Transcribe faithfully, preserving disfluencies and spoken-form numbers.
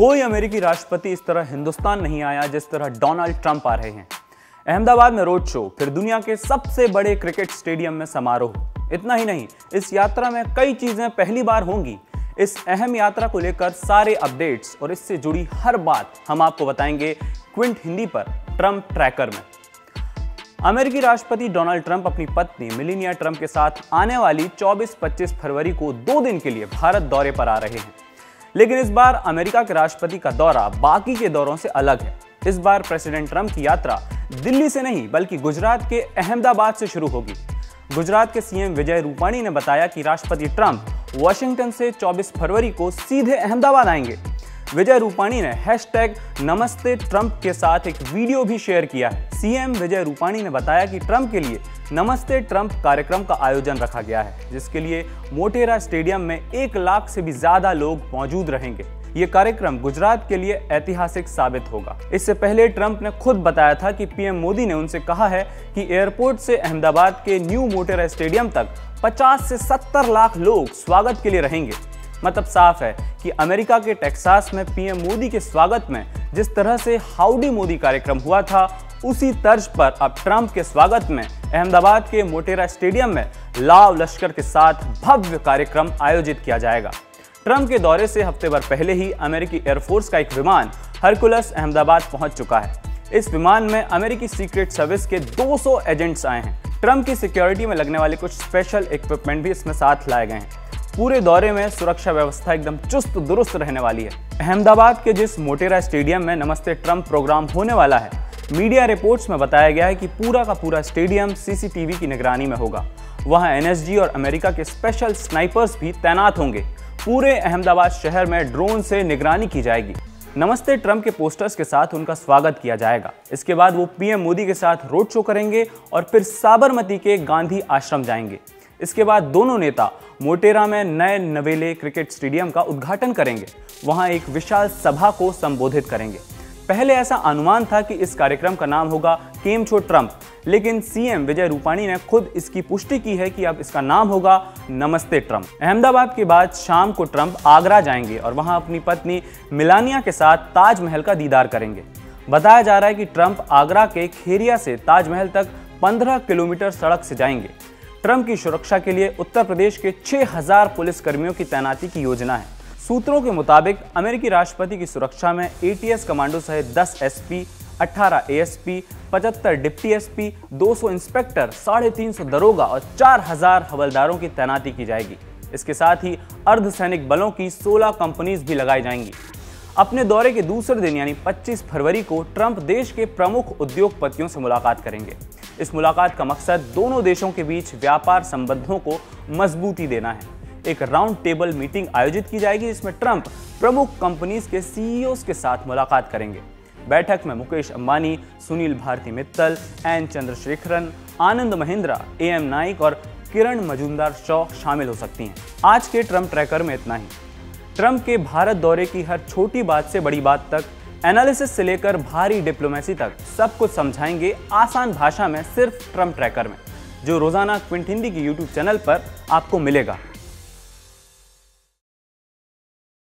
कोई अमेरिकी राष्ट्रपति इस तरह हिंदुस्तान नहीं आया जिस तरह डोनाल्ड ट्रंप आ रहे हैं। अहमदाबाद में रोड शो, फिर दुनिया के सबसे बड़े क्रिकेट स्टेडियम में समारोह। इतना ही नहीं, इस यात्रा में कई चीजें पहली बार होंगी। इस अहम यात्रा को लेकर सारे अपडेट्स और इससे जुड़ी हर बात हम आपको बताएंगे क्विंट हिंदी पर ट्रंप ट्रैकर में। अमेरिकी राष्ट्रपति डोनाल्ड ट्रंप अपनी पत्नी मेलेनिया ट्रंप के साथ आने वाली चौबीस पच्चीस फरवरी को दो दिन के लिए भारत दौरे पर आ रहे हैं। लेकिन इस बार अमेरिका के राष्ट्रपति का दौरा बाकी के दौरों से अलग है। इस बार प्रेसिडेंट ट्रंप की यात्रा दिल्ली से नहीं बल्कि गुजरात के अहमदाबाद से शुरू होगी। गुजरात के सीएम विजय रूपाणी ने बताया कि राष्ट्रपति ट्रंप वॉशिंगटन से चौबीस फरवरी को सीधे अहमदाबाद आएंगे। विजय रूपाणी ने हैशटैग नमस्ते ट्रंप के साथ एक वीडियो भी शेयर किया है। सीएम विजय रूपाणी ने बताया कि ट्रंप के लिए नमस्ते ट्रंप कार्यक्रम का आयोजन रखा गया है, जिसके लिए मोटेरा स्टेडियम में एक लाख से भी ज्यादा लोग मौजूद रहेंगे। ये कार्यक्रम गुजरात के लिए ऐतिहासिक साबित होगा। इससे पहले ट्रंप ने खुद बताया था कि पीएम मोदी ने उनसे कहा है कि एयरपोर्ट से अहमदाबाद के न्यू मोटेरा स्टेडियम तक पचास से सत्तर लाख लोग स्वागत के लिए रहेंगे। मतलब साफ है कि अमेरिका के टेक्सास में पीएम मोदी के स्वागत में जिस तरह से हाउडी मोदी कार्यक्रम हुआ था, उसी तर्ज पर अब ट्रंप के स्वागत में अहमदाबाद के मोटेरा स्टेडियम में लाव लश्कर के साथ भव्य कार्यक्रम आयोजित किया जाएगा। ट्रंप के दौरे से हफ्ते भर पहले ही अमेरिकी एयरफोर्स का एक विमान हरकुलस अहमदाबाद पहुंच चुका है। इस विमान में अमेरिकी सीक्रेट सर्विस के दो सौ एजेंट्स आए हैं। ट्रंप की सिक्योरिटी में लगने वाले कुछ स्पेशल इक्विपमेंट भी इसमें साथ लाए गए हैं। पूरे दौरे में सुरक्षा व्यवस्था एकदम चुस्त दुरुस्त रहने वाली है। अहमदाबाद के जिस मोटेरा स्टेडियम में नमस्ते ट्रंप प्रोग्राम होने वाला है, मीडिया रिपोर्ट्स में बताया गया है कि पूरा का पूरा स्टेडियम सीसीटीवी की निगरानी में होगा। वहाँ एनएसजी और अमेरिका के स्पेशल स्नाइपर्स भी तैनात होंगे। पूरे अहमदाबाद शहर में ड्रोन से निगरानी की जाएगी। नमस्ते ट्रंप के पोस्टर्स के साथ उनका स्वागत किया जाएगा। इसके बाद वो पीएम मोदी के साथ रोड शो करेंगे और फिर साबरमती के गांधी आश्रम जाएंगे। इसके बाद दोनों नेता मोटेरा में नए नवेले क्रिकेट स्टेडियम का उद्घाटन करेंगे। वहां एक विशाल सभा को संबोधित करेंगे। पहले ऐसा अनुमान था कि इस कार्यक्रम का नाम होगा केम छो ट्रंप, लेकिन सीएम विजय रूपाणी ने खुद इसकी पुष्टि की है कि अब इसका नाम होगा नमस्ते ट्रंप। अहमदाबाद के बाद शाम को ट्रंप आगरा जाएंगे और वहां अपनी पत्नी मेलानिया के साथ ताजमहल का दीदार करेंगे। बताया जा रहा है कि ट्रंप आगरा के खेरिया से ताजमहल तक पंद्रह किलोमीटर सड़क से जाएंगे। ट्रंप की सुरक्षा के लिए उत्तर प्रदेश के छह हजार पुलिसकर्मियों की तैनाती की योजना है। सूत्रों के मुताबिक अमेरिकी राष्ट्रपति की सुरक्षा में एटीएस कमांडो सहित दस एसपी, अठारह एएसपी, पचहत्तर डिप्टी एसपी, दो सौ इंस्पेक्टर, साढ़े तीन सौ दरोगा और चार हजार हवलदारों की तैनाती की जाएगी। इसके साथ ही अर्धसैनिक बलों की सोलह कंपनीज भी लगाई जाएंगी। अपने दौरे के दूसरे दिन यानी पच्चीस फरवरी को ट्रंप देश के प्रमुख उद्योगपतियों से मुलाकात करेंगे। इस मुलाकात का मकसद दोनों देशों के बीच व्यापार संबंधों को मजबूती देना है। एक राउंड टेबल मीटिंग आयोजित की जाएगी, जिसमें ट्रंप प्रमुख कंपनीज के सीईओज के साथ मुलाकात करेंगे। बैठक में मुकेश अंबानी, सुनील भारती मित्तल, एन चंद्रशेखरन, आनंद महिंद्रा, एम नाइक और किरण मजूमदार शॉ शामिल हो सकती हैं। आज के ट्रंप ट्रैकर में इतना ही। ट्रंप के भारत दौरे की हर छोटी बात से बड़ी बात तक, एनालिसिस से लेकर भारी डिप्लोमेसी तक, सब कुछ समझाएंगे आसान भाषा में सिर्फ ट्रंप ट्रैकर में, जो रोजाना क्विंट हिंदी की यूट्यूब चैनल पर आपको मिलेगा।